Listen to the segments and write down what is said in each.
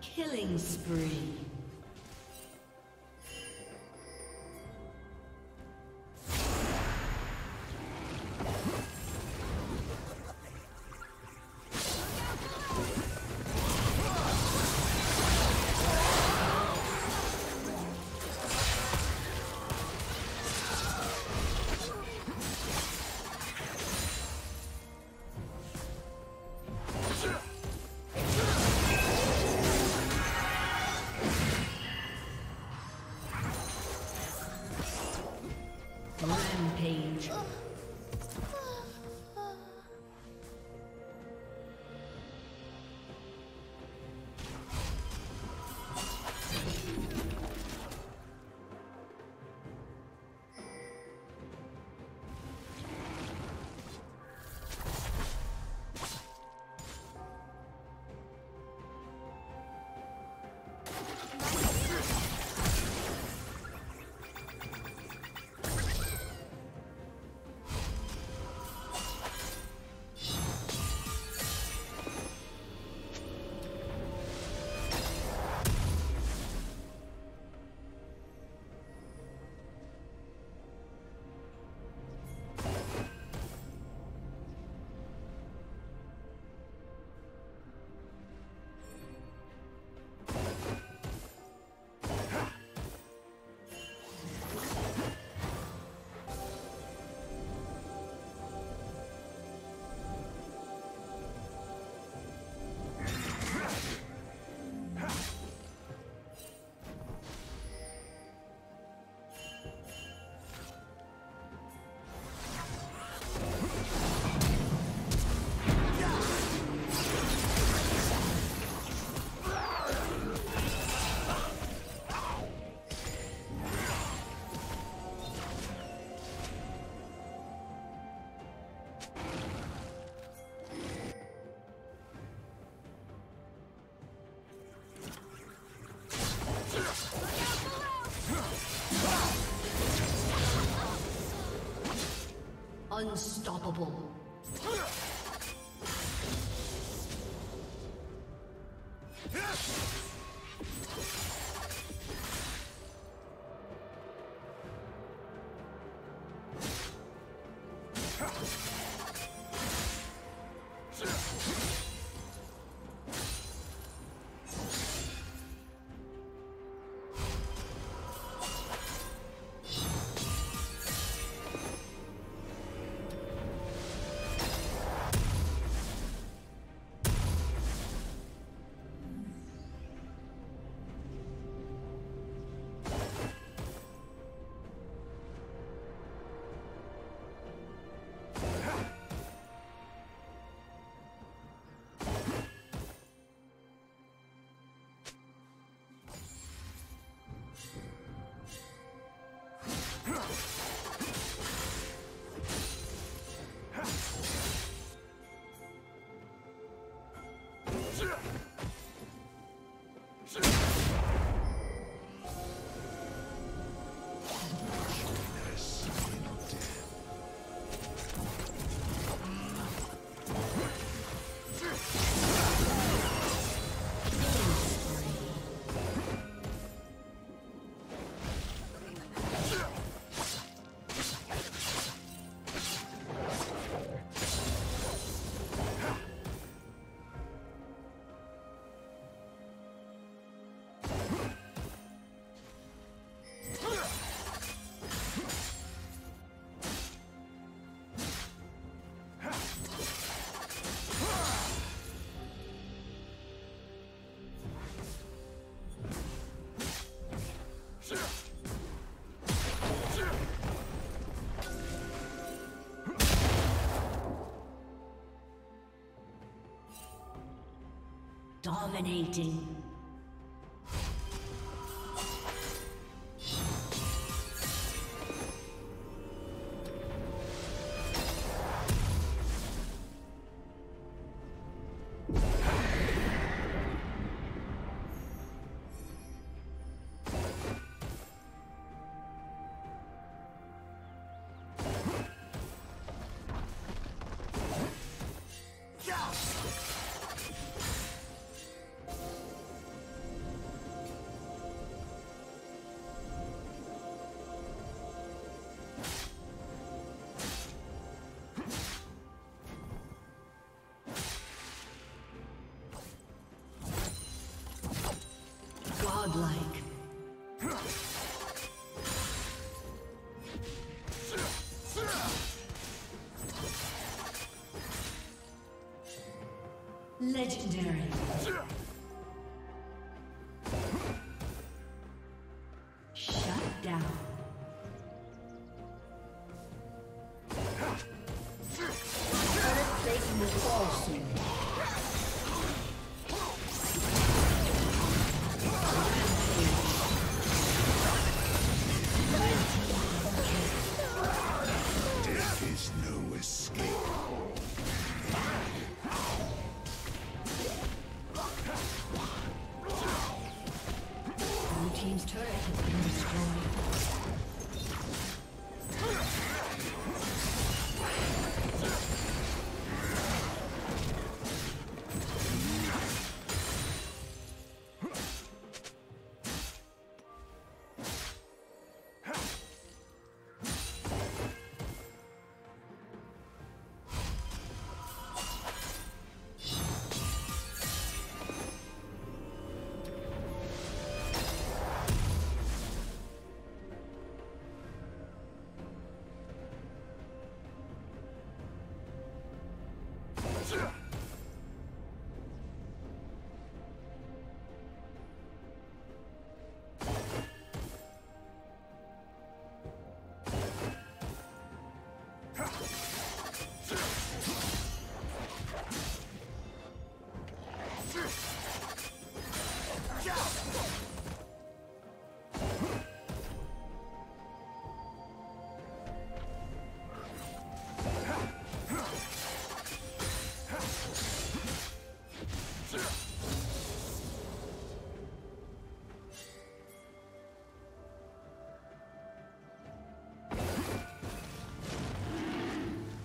Killing spree. Rampage. Unstoppable. Dominating. Legendary. Shut down.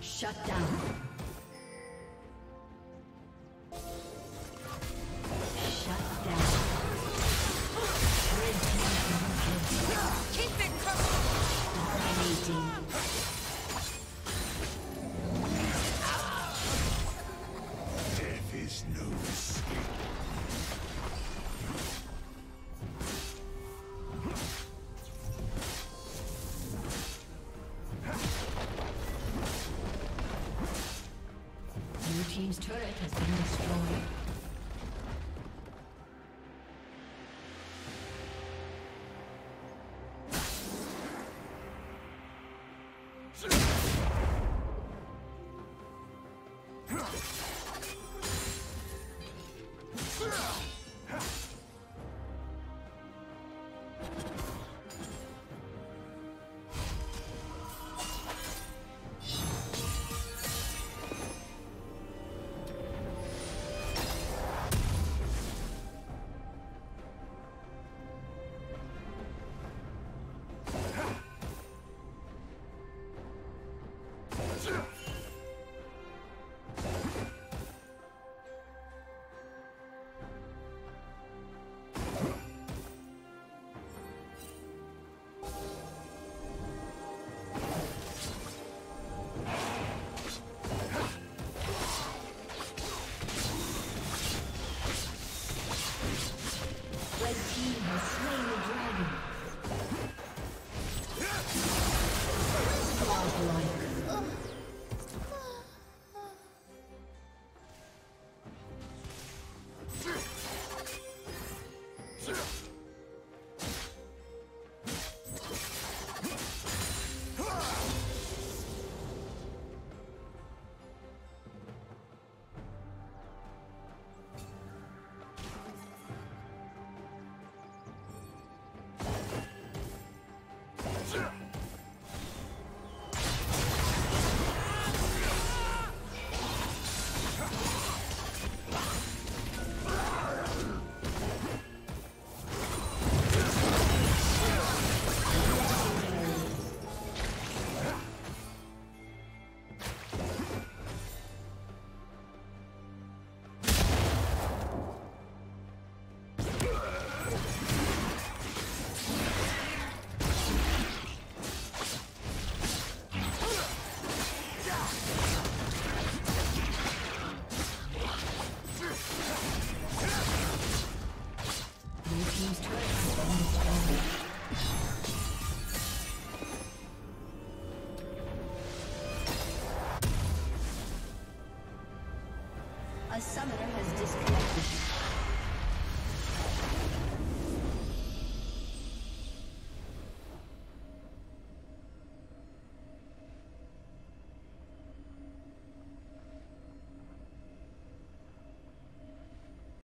Shut down. Team's turret has been destroyed.